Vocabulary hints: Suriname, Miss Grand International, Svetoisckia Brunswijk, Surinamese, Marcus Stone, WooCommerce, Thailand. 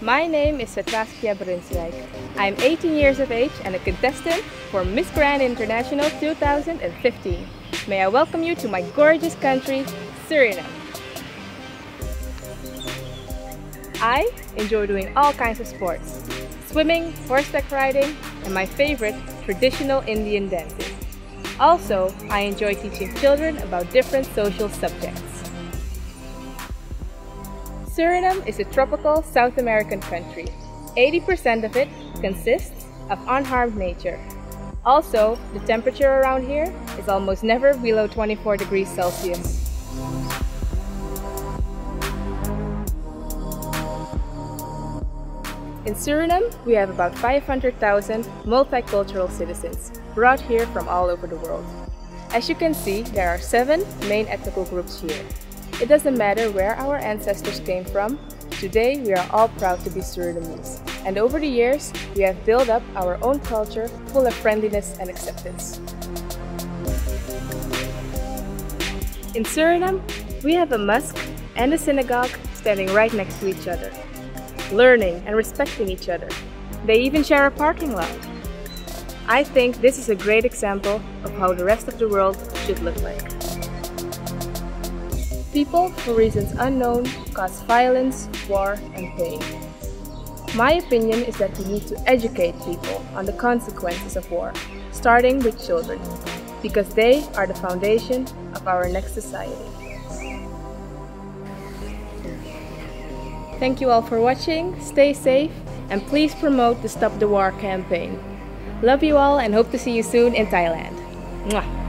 My name is Svetoisckia Brunswijk. I'm 18 years of age and a contestant for Miss Grand International 2015. May I welcome you to my gorgeous country, Suriname. I enjoy doing all kinds of sports: swimming, horseback riding, and my favorite, traditional Indian dances. Also, I enjoy teaching children about different social subjects. Suriname is a tropical South American country. 80% of it consists of unharmed nature. Also, the temperature around here is almost never below 24 degrees Celsius. In Suriname, we have about 500,000 multicultural citizens brought here from all over the world. As you can see, there are 7 main ethnical groups here. It doesn't matter where our ancestors came from, today we are all proud to be Surinamese. And over the years, we have built up our own culture full of friendliness and acceptance. In Suriname, we have a mosque and a synagogue standing right next to each other, learning and respecting each other. They even share a parking lot. I think this is a great example of how the rest of the world should look like. People, for reasons unknown, cause violence, war, and pain. My opinion is that we need to educate people on the consequences of war, starting with children, because they are the foundation of our next society. Thank you all for watching, stay safe, and please promote the Stop the War campaign. Love you all and hope to see you soon in Thailand. Mwah.